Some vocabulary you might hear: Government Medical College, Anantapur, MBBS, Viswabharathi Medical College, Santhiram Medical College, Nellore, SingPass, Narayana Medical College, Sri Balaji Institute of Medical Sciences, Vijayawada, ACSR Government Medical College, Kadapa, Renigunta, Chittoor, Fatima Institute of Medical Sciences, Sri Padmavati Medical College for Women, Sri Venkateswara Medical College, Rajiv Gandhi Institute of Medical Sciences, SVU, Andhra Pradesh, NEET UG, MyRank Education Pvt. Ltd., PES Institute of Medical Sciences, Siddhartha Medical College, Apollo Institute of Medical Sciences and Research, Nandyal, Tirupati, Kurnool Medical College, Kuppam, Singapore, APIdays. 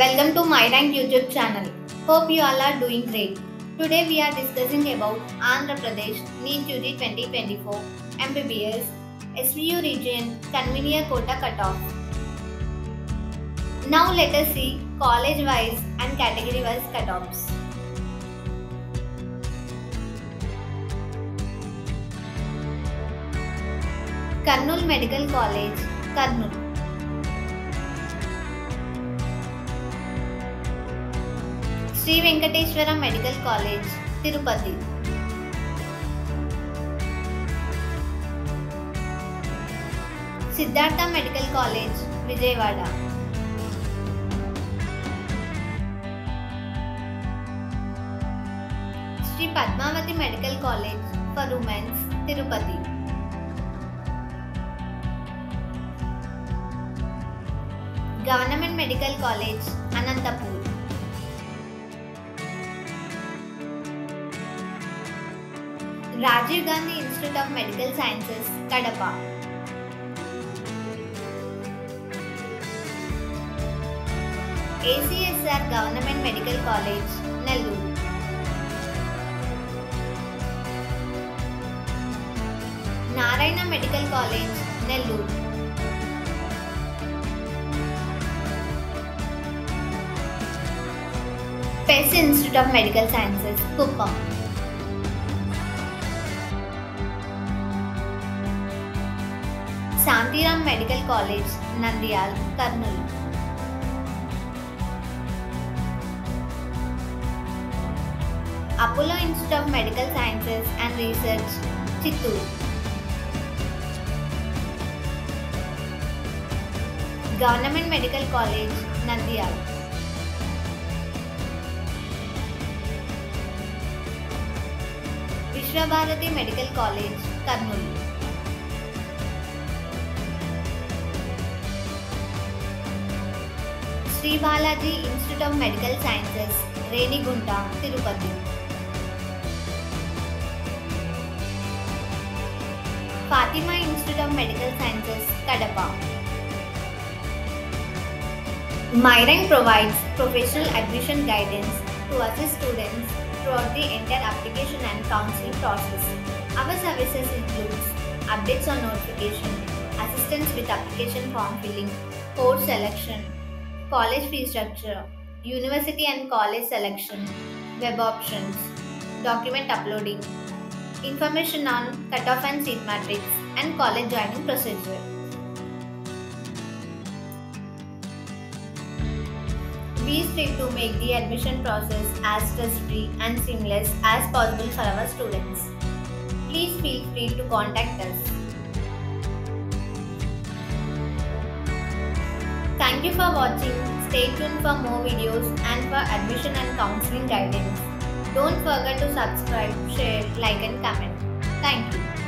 Welcome to MyRank YouTube channel. Hope you all are doing great. Today we are discussing about Andhra Pradesh NEET UG 2024 MBBS SVU region convenient quota cutoff. Now let us see college wise and category wise cutoffs. Kurnool Medical College, Kurnool. Sri Venkateswara Medical College, Tirupati. Siddhartha Medical College, Vijayawada. Sri Padmavati Medical College for Women, Tirupati. Government Medical College, Anantapur. Rajiv Gandhi Institute of Medical Sciences, Kadapa. ACSR Government Medical College, Nellore. Narayana Medical College, Nellore. PES Institute of Medical Sciences, Kuppam. Santhiram Medical College, Nandyal, Kurnool. Apollo Institute of Medical Sciences and Research, Chittoor. Government Medical College, Nandyal. Viswabharathi Medical College, Kurnool. Sri Balaji Institute of Medical Sciences, Renigunta, Tirupati. Fatima Institute of Medical Sciences, Kadapa. MyRank provides professional admission guidance to assist students throughout the entire application and counseling process. Our services include updates on notification, assistance with application form filling, course selection, college fee structure, university and college selection, web options, document uploading, information on cutoff and seat matrix, and college joining procedure. We strive to make the admission process as stress-free and seamless as possible for our students. Please feel free to contact us. Thank you for watching. Stay tuned for more videos and for admission and counseling guidance. Don't forget to subscribe, share, like and comment. Thank you.